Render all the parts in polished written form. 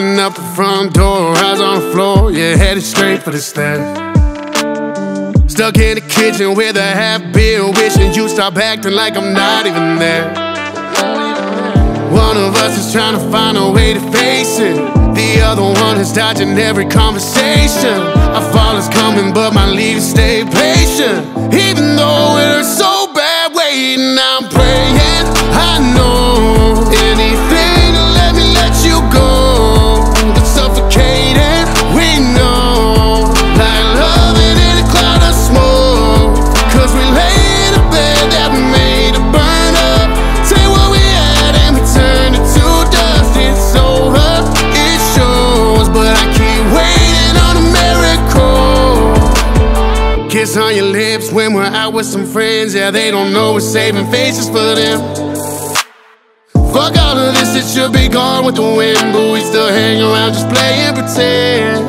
open up the front door, eyes on the floor, yeah, headed straight for the stairs. Stuck in the kitchen with a half beer, wishing you stop acting like I'm not even there. One of us is trying to find a way to face it, the other one is dodging every conversation. I fall is coming but my leaves stay patient, even though it hurts so bad waiting. I'm praying, I know anything to let me let you go. It's suffocating, we know, like love it in a cloud of smoke, cause we lay in a bed that we made to burn up. Say what we had and we turned it to dust. It's over, it shows, but I keep waiting on a miracle. Kiss on your lips when we're out with some friends, yeah, they don't know we're saving faces for them. Fuck all of this, it should be gone with the wind, but we still hang around just playing pretend.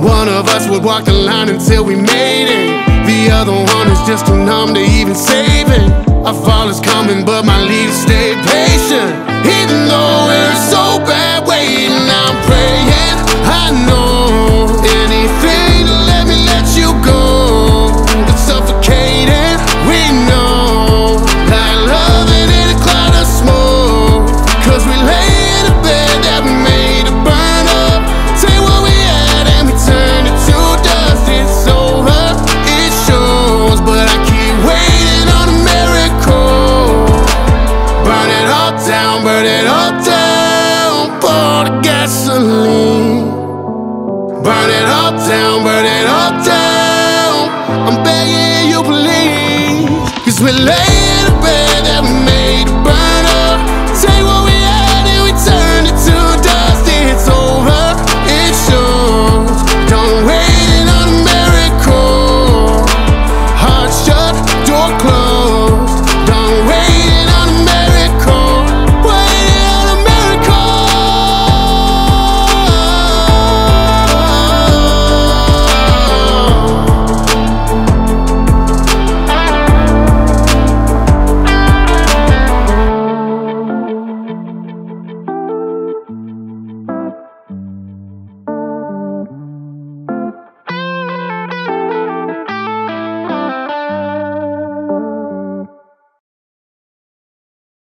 One of us would walk the line until we made it, the other one is just too numb to even save it. Our fall is coming but my leaves stay patient, even though we're so bad waiting. I'm praying, I know anything to let me let you go. It's suffocating, we know, I love it in a cloud of smoke, cause we lay in a bed that we made to burn up. Take what we had and we turn it to dust. It's over, it shows, but I keep waiting on a miracle. Burn it all down, burn it all down, pour the gasoline. Burn it all down, burn it all down, I'm begging you please, cause we lay